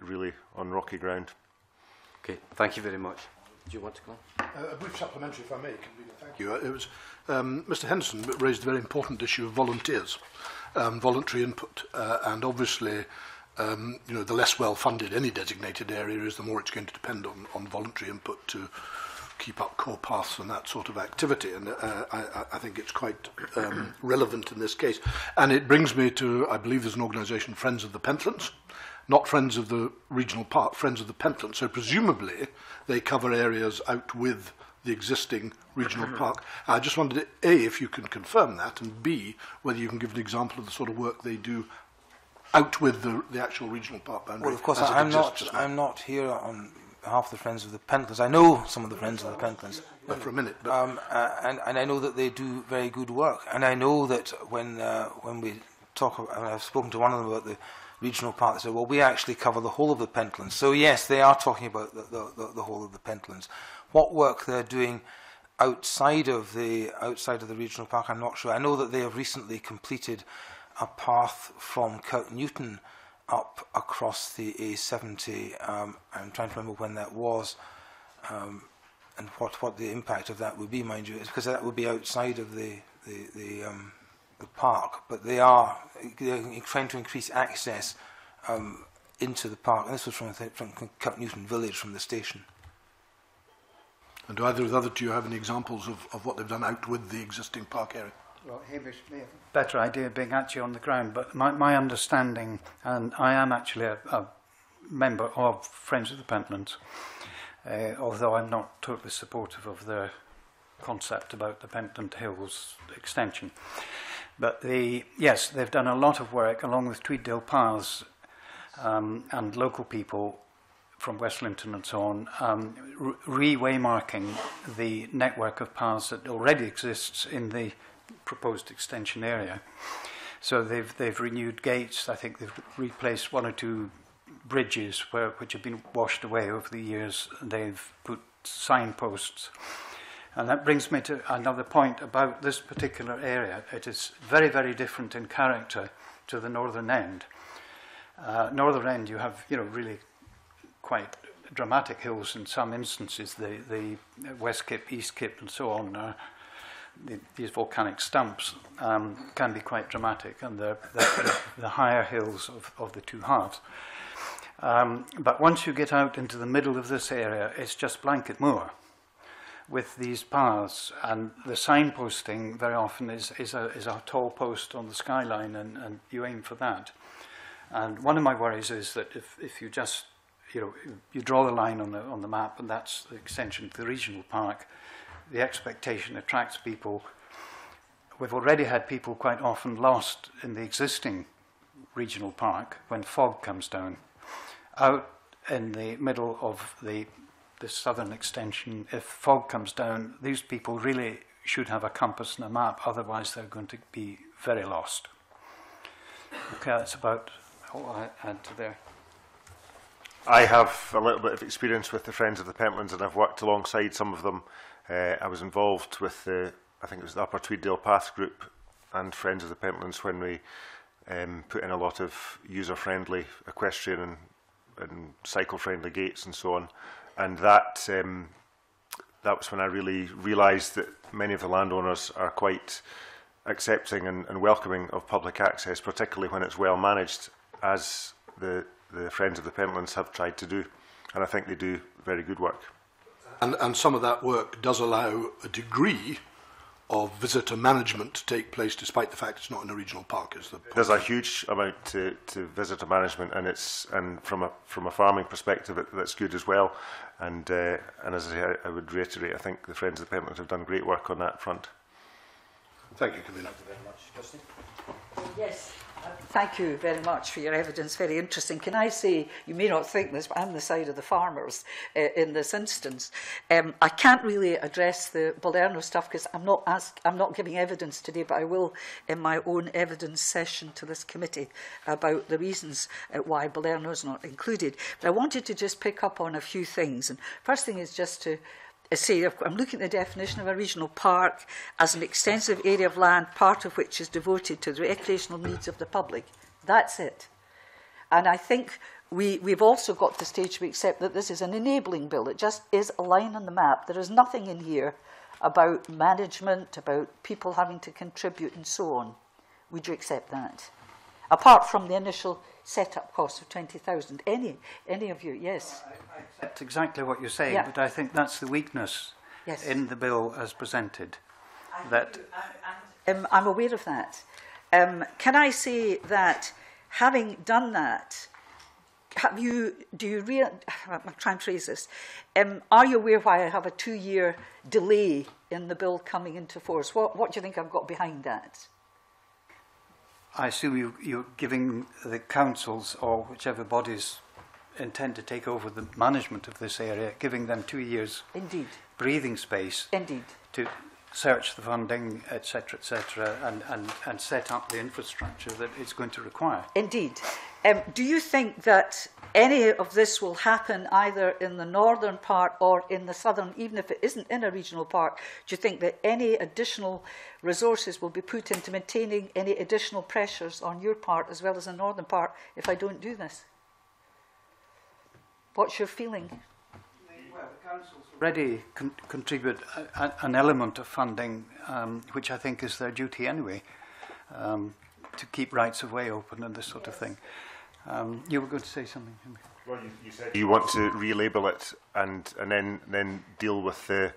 really on rocky ground. Okay, thank you very much. Do you want to go on? Uh, a brief supplementary, if I may. Thank you. It was um, Mister Henderson raised the very important issue of volunteers, um, voluntary input, uh, and obviously, Um, you know, the less well-funded any designated area is, the more it's going to depend on, on voluntary input to keep up core paths and that sort of activity. And uh, I, I think it's quite um, relevant in this case. And it brings me to, I believe there's an organisation, Friends of the Pentlands, not Friends of the Regional Park, Friends of the Pentlands. So presumably they cover areas out with the existing regional park. I just wondered, A, if you can confirm that, and B, whether you can give an example of the sort of work they do out with the, the actual regional park boundary. Well, of course, I'm not, I'm not here on behalf of the Friends of the Pentlands. I know some of the Friends of the Pentlands. But for a minute. But um, uh, and, and I know that they do very good work. And I know that when, uh, when we talk, and I've spoken to one of them about the regional park, they said, well, we actually cover the whole of the Pentlands. So, yes, they are talking about the, the, the, the whole of the Pentlands. What work they're doing outside of the outside of the regional park, I'm not sure. I know that they have recently completed a path from Kirk Newton up across the A seventy. Um, I'm trying to remember when that was, um, and what what the impact of that would be, mind you, because that would be outside of the the the, um, the park. But they are they're trying to increase access um, into the park. And this was from from Kirk Newton village, from the station. And do either of the other two have any examples of of what they've done out with the existing park area? Well, Hamish may have a better idea being actually on the ground, but my, my understanding, and I am actually a, a member of Friends of the Pentlands, uh, although I'm not totally supportive of their concept about the Pentland Hills extension. But the, yes, they've done a lot of work along with Tweeddale Paths um, and local people from West Linton and so on, um, re-waymarking the network of paths that already exists in the proposed extension area. So they've, they've renewed gates. I think they've replaced one or two bridges where, which have been washed away over the years. They've put signposts. And that brings me to another point about this particular area. It is very, very different in character to the northern end. Uh, northern end, you have, you know, really quite dramatic hills in some instances. The, the West Kip, East Kip, and so on, uh, the, these volcanic stumps um, can be quite dramatic, and the, the, the higher hills of, of the two halves. Um, but once you get out into the middle of this area, it's just blanket moor with these paths, and the signposting very often is, is, a, is a tall post on the skyline, and, and you aim for that. And one of my worries is that if, if you just, you know, you draw the line on the, on the map, and that's the extension to the regional park, the expectation attracts people. We've already had people quite often lost in the existing regional park when fog comes down. Out in the middle of the the southern extension, if fog comes down, these people really should have a compass and a map, otherwise they're going to be very lost. Okay, that's about all I had to there. I have a little bit of experience with the Friends of the Pentlands, and I've worked alongside some of them. Uh, I was involved with the, I think it was the Upper Tweeddale Paths group and Friends of the Pentlands when we um, put in a lot of user-friendly equestrian and, and cycle-friendly gates and so on. And that, um, that was when I really realised that many of the landowners are quite accepting and, and welcoming of public access, particularly when it's well managed, as the, the Friends of the Pentlands have tried to do. And I think they do very good work. And, and some of that work does allow a degree of visitor management to take place, despite the fact it's not in a regional park. Is the point. There's a huge amount to, to visitor management, and it's and from a from a farming perspective, it, that's good as well. And uh, and as I say, I, I would reiterate, I think the Friends of the Pentlands have done great work on that front. Thank you, Camilla. Thank you very much, Christine. Yes. Thank you very much for your evidence. Very interesting. Can I say, you may not think this, but I'm the side of the farmers uh, in this instance. Um, I can't really address the Balerno stuff because I'm not ask, I'm not giving evidence today, but I will in my own evidence session to this committee about the reasons uh, why Balerno is not included. But I wanted to just pick up on a few things. And first thing is just to say, I'm looking at the definition of a regional park as an extensive area of land, part of which is devoted to the recreational needs of the public. That's it. And I think we, we've also got to the stage we accept that this is an enabling bill. It just is a line on the map. There is nothing in here about management, about people having to contribute and so on. Would you accept that? Apart from the initial set-up cost of twenty thousand. Any, any of you, yes? I, I accept exactly what you're saying, yeah. But I think that's the weakness yes. in the bill as presented. I that I, I, um, I'm aware of that. Um, can I say that having done that, have you, do you real, I'm trying to phrase this, um, are you aware why I have a two-year delay in the bill coming into force? What, what do you think I've got behind that? I assume you, you're giving the councils or whichever bodies intend to take over the management of this area, giving them two years Indeed. breathing space Indeed. to search the funding, et cetera, et cetera, and, and, and set up the infrastructure that it's going to require. Indeed. Um, do you think that any of this will happen either in the northern part or in the southern, even if it isn't in a regional park? Do you think that any additional resources will be put into maintaining any additional pressures on your part as well as the northern part if I don't do this? What's your feeling? Well, the councils already con contribute a, a, an element of funding, um, which I think is their duty anyway, um, to keep rights of way open and this sort yes. of thing. Um, you were going to say something, Henry. Well, you, you said you want to relabel it and and then then deal with the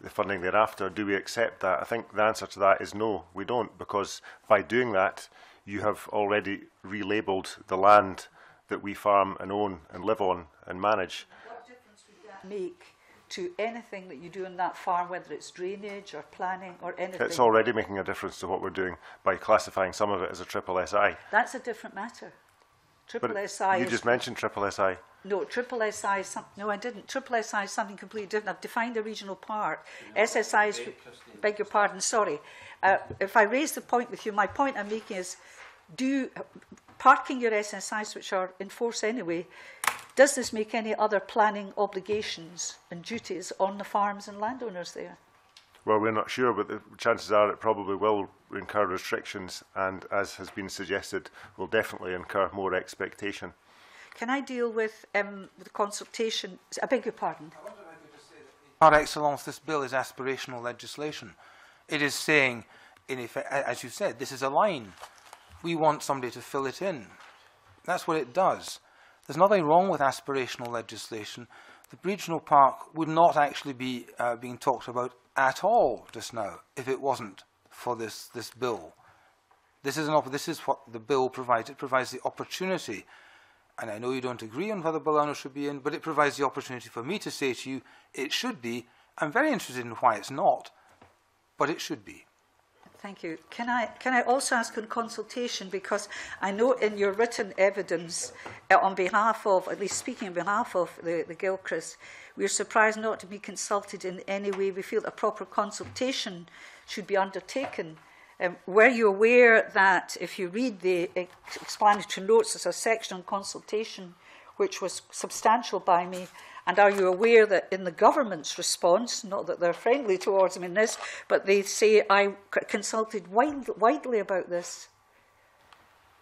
the funding thereafter. Do we accept that? I think the answer to that is no, we don't, because by doing that, you have already relabeled the land that we farm and own and live on and manage. What difference would that make to anything that you do on that farm, whether it's drainage or planning or anything? It's already making a difference to what we're doing by classifying some of it as a triple S I. That's a different matter. Triple but S I. You just mentioned Triple S I. No, Triple S I. Some, no, I didn't. Triple S I is something completely different. I've defined a regional park. No, S S I is. Beg your pardon. Sorry. Uh, if I raise the point with you, my point I'm making is: do parking your S S Is, which are in force anyway, does this make any other planning obligations and duties on the farms and landowners there? Well, we're not sure, but the chances are it probably will incur restrictions and, as has been suggested, will definitely incur more expectation. Can I deal with um, the consultation? I beg your pardon. I wonder if I could just say that par excellence, this bill is aspirational legislation. It is saying, in effect, as you said, this is a line. We want somebody to fill it in. That's what it does. There's nothing wrong with aspirational legislation. The regional park would not actually be uh, being talked about at all just now if it wasn't for this, this bill. This is, an this is what the bill provides. It provides the opportunity, and I know you don't agree on whether Balerno should be in, but it provides the opportunity for me to say to you, it should be. I'm very interested in why it's not, but it should be. Thank you. Can I, can I also ask on consultation, because I know in your written evidence uh, on behalf of, at least speaking on behalf of the, the Gilchrist, we are surprised not to be consulted in any way. We feel a proper consultation should be undertaken. Um, were you aware that if you read the explanatory notes, there's a section on consultation which was substantial by me? And are you aware that in the government's response, not that they're friendly towards me in this, but they say I consulted wide, widely about this?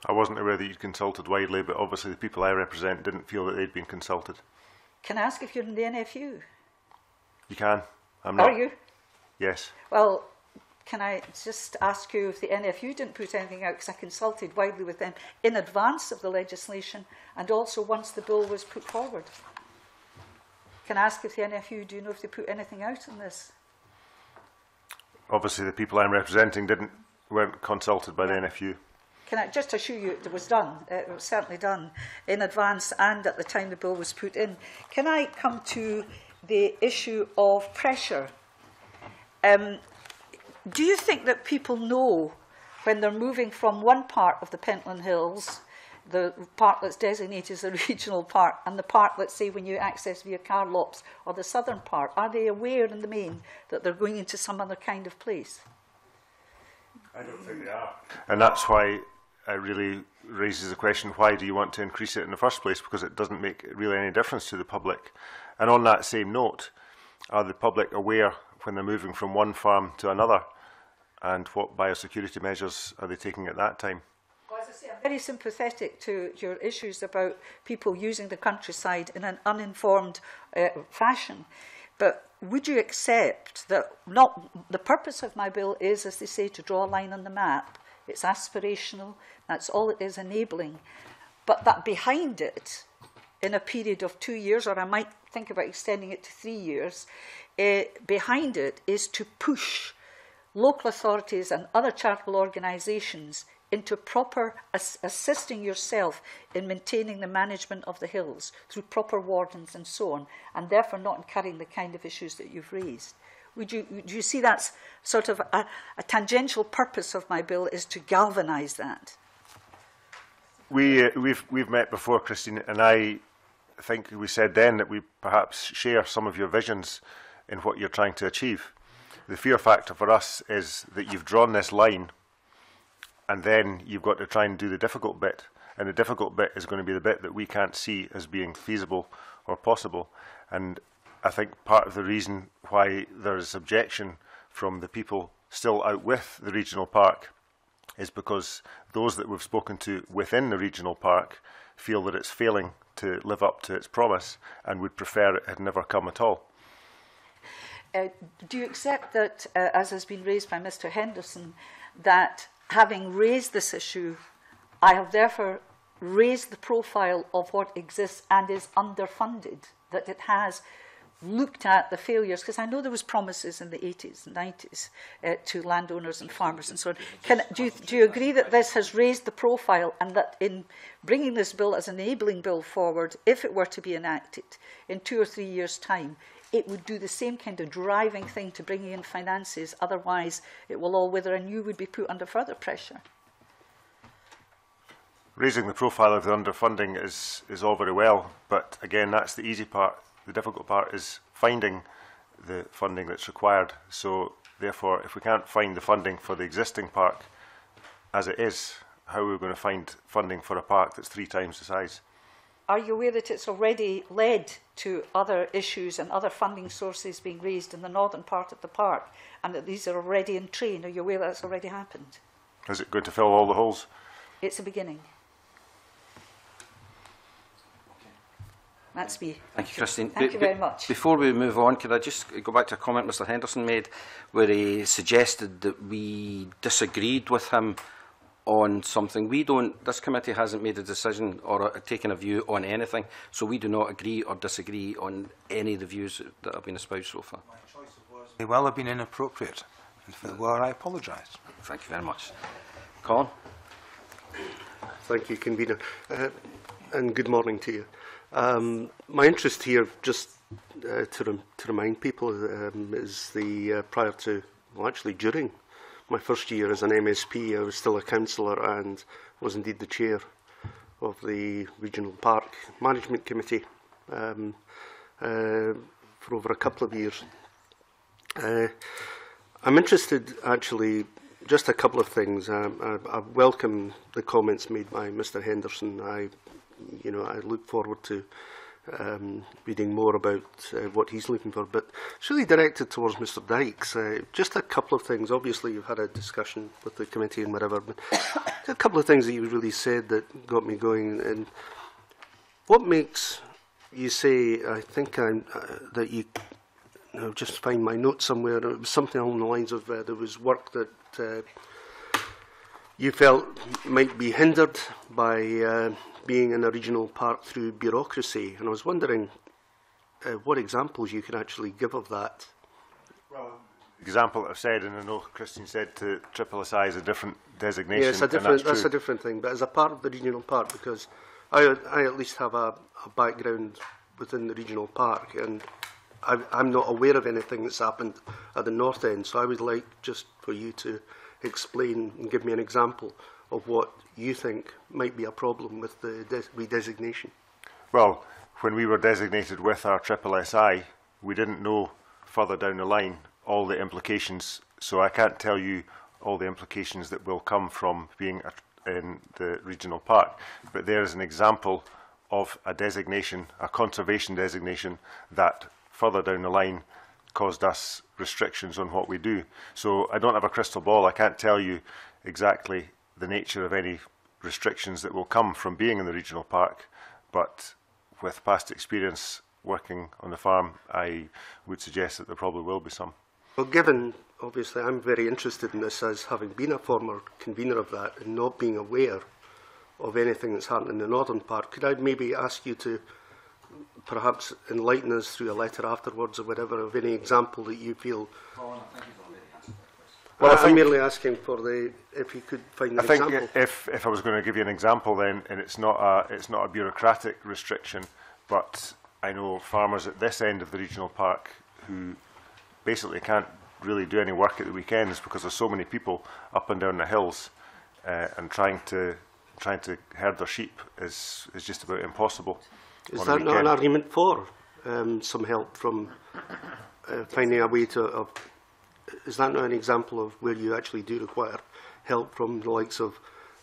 I wasn't aware that you'd consulted widely, but obviously the people I represent didn't feel that they'd been consulted. Can I ask if you're in the N F U? You can. I'm not. Are you? Yes. Well, can I just ask you if the N F U didn't put anything out, because I consulted widely with them in advance of the legislation and also once the bill was put forward. Can I ask if the N F U, do you know if they put anything out on this? Obviously the people I'm representing didn't, weren't consulted by the N F U. Can I just assure you it was done, it was certainly done in advance and at the time the bill was put in. Can I come to the issue of pressure? Um, do you think that people know when they're moving from one part of the Pentland Hills, the part that's designated as a regional park, and the part, let's say, when you access via Carlops or the southern part, are they aware in the main that they're going into some other kind of place? I don't think they are. And that's why it really raises the question, why do you want to increase it in the first place? Because it doesn't make really any difference to the public. And on that same note, are the public aware when they're moving from one farm to another? And what biosecurity measures are they taking at that time? I'm very sympathetic to your issues about people using the countryside in an uninformed uh, fashion, but would you accept that not the purpose of my bill is, as they say, to draw a line on the map? It's aspirational, that's all it is, enabling, but that behind it, in a period of two years, or I might think about extending it to three years, uh, behind it is to push local authorities and other charitable organisations into proper as assisting yourself in maintaining the management of the hills through proper wardens and so on, and therefore not incurring the kind of issues that you've raised. Would you, do you see that's sort of a, a tangential purpose of my bill is to galvanise that? We, uh, we've, we've met before, Christine, and I think we said then that we perhaps share some of your visions in what you're trying to achieve. The fear factor for us is that you've drawn this line and then you've got to try and do the difficult bit. And the difficult bit is going to be the bit that we can't see as being feasible or possible. And I think part of the reason why there is objection from the people still out with the regional park is because those that we've spoken to within the regional park feel that it's failing to live up to its promise and would prefer it had never come at all. Uh, do you accept that, uh, as has been raised by Mister Henderson, that having raised this issue, I have therefore raised the profile of what exists and is underfunded, that it has looked at the failures, because I know there was promises in the eighties and nineties uh, to landowners and farmers and so on. Can, do, you, do you agree that this has raised the profile and that in bringing this bill as an enabling bill forward, if it were to be enacted in two or three years' time, it would do the same kind of driving thing to bringing in finances, otherwise it will all wither and you would be put under further pressure? raising the profile of the underfunding is, is all very well, but again, that's the easy part. The difficult part is finding the funding that's required. So therefore, if we can't find the funding for the existing park as it is, how are we going to find funding for a park that's three times the size? Are you aware that it's already led to other issues and other funding sources being raised in the northern part of the park, and that these are already in train? Are you aware that's already happened? Is it going to fill all the holes? It's a beginning. That's me. Thank you, Christine. Thank you very much. Before we move on, could I just go back to a comment Mister Henderson made, where he suggested that we disagreed with him on something. We don't, this committee hasn't made a decision or a, taken a view on anything, so we do not agree or disagree on any of the views that have been espoused so far. My choice of words may well have been inappropriate, and for the word I apologise. Thank you very much. Colin. Thank you, Convener, uh, and good morning to you. Um, my interest here, just uh, to, rem to remind people, um, is the uh, prior to, well, actually during my first year as an M S P, I was still a councillor and was indeed the chair of the Regional Park Management Committee um, uh, for over a couple of years. Uh, I'm interested, actually, just a couple of things. Um, I, I welcome the comments made by Mister Henderson. I, you know, I look forward to um, reading more about uh, what he's looking for, but it's really directed towards Mister Dykes. Uh, just a couple of things. Obviously, you've had a discussion with the committee and whatever, but a couple of things that you really said that got me going. And what makes you say, I think I'm, uh, that you, I'll just find my note somewhere, it was something along the lines of uh, there was work that uh, you felt might be hindered by uh, being in a regional park through bureaucracy, and I was wondering uh, what examples you could actually give of that. Well, example I've said, and I know Christine said to triple S I is a different designation. Yeah, it's a different, that's, that's a different thing, but as a part of the regional park, because I, I at least have a, a background within the regional park, and I, I'm not aware of anything that's happened at the north end, so I would like just for you to explain and give me an example of what you think might be a problem with the des redesignation. Well, when we were designated with our triple S I, we didn't know further down the line all the implications, so I can't tell you all the implications that will come from being a, in the regional park, but there is an example of a designation, a conservation designation, that further down the line caused us restrictions on what we do. So I don't have a crystal ball. I can't tell you exactly the nature of any restrictions that will come from being in the regional park, but with past experience working on the farm, I would suggest that there probably will be some. Well, given, obviously, I'm very interested in this as having been a former convener of that and not being aware of anything that's happened in the northern part, could I maybe ask you to perhaps enlighten us through a letter afterwards or whatever of any example that you feel? Well, I think Well, I'm merely asking for the, if you could find an example. I think if, if I was going to give you an example then, and it's not, a, it's not a bureaucratic restriction, but I know farmers at this end of the regional park who basically can't really do any work at the weekends because there's so many people up and down the hills, uh, and trying to, trying to herd their sheep is, is just about impossible. Is that not an argument for um, some help from uh, finding a way to... Uh, Is that not an example of where you actually do require help from the likes of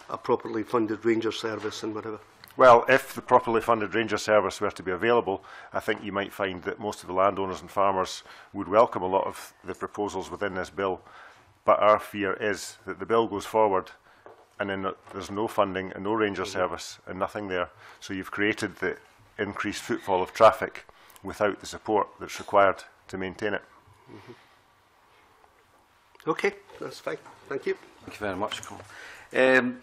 a properly funded ranger service and whatever? Well, if the properly funded ranger service were to be available, I think you might find that most of the landowners and farmers would welcome a lot of the proposals within this bill. But our fear is that the bill goes forward and then there's no funding and no ranger mm-hmm. service and nothing there. So you've created the increased footfall of traffic without the support that's required to maintain it. Mm-hmm. Okay, that's fine. Thank you. Thank you very much, Colin. Um,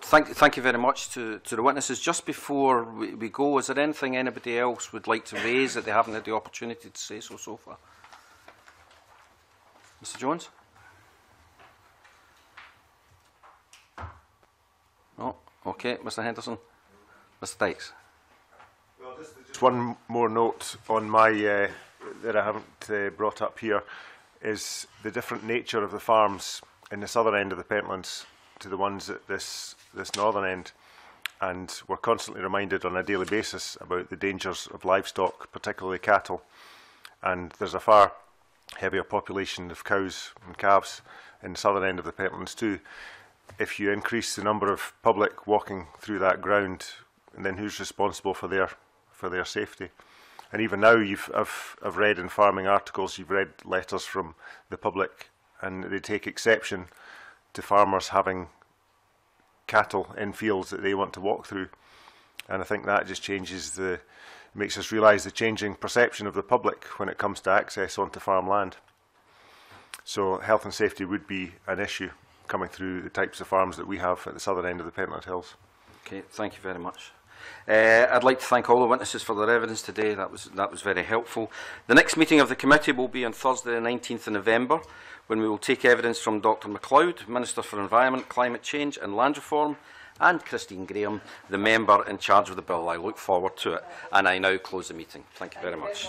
thank, thank you very much to, to the witnesses. Just before we, we go, is there anything anybody else would like to raise that they haven't had the opportunity to say so so far? Mister Jones? No? Okay. Mister Henderson? Mister Dykes? Well, just, just one more note on my uh, that I haven't uh, brought up here. Is the different nature of the farms in the southern end of the Pentlands to the ones at this, this northern end. and we're constantly reminded on a daily basis about the dangers of livestock, particularly cattle. And there's a far heavier population of cows and calves in the southern end of the Pentlands too. If you increase the number of public walking through that ground, then who's responsible for their for their safety? And even now, you've I've, I've read in farming articles, you've read letters from the public, and they take exception to farmers having cattle in fields that they want to walk through. And I think that just changes the, makes us realise the changing perception of the public when it comes to access onto farmland. So health and safety would be an issue coming through the types of farms that we have at the southern end of the Pentland Hills. Okay, thank you very much. Uh, I'd like to thank all the witnesses for their evidence today. That was, that was very helpful. The next meeting of the committee will be on Thursday the nineteenth of November, when we will take evidence from Dr MacLeod, Minister for Environment, Climate Change and Land Reform, and Christine Graham, the member in charge of the bill. I look forward to it, and I now close the meeting. Thank you very much.